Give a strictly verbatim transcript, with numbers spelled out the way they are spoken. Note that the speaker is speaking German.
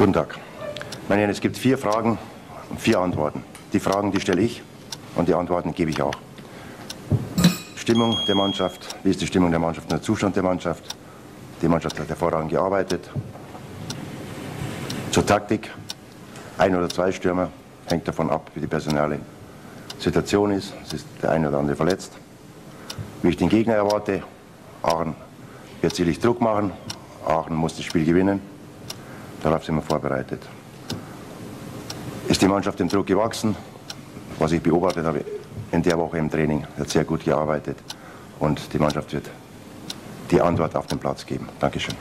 Guten Tag. Meine Herren, es gibt vier Fragen und vier Antworten. Die Fragen, die stelle ich und die Antworten gebe ich auch. Stimmung der Mannschaft, wie ist die Stimmung der Mannschaft und der Zustand der Mannschaft? Die Mannschaft hat hervorragend gearbeitet. Zur Taktik, ein oder zwei Stürmer, hängt davon ab, wie die personelle Situation ist. Es ist der eine oder andere verletzt. Wie ich den Gegner erwarte, Aachen wird sicherlich Druck machen. Aachen muss das Spiel gewinnen. Darauf sind wir vorbereitet. Ist die Mannschaft dem Druck gewachsen? Was ich beobachtet habe in der Woche im Training, hat sehr gut gearbeitet. Und die Mannschaft wird die Antwort auf den Platz geben. Dankeschön.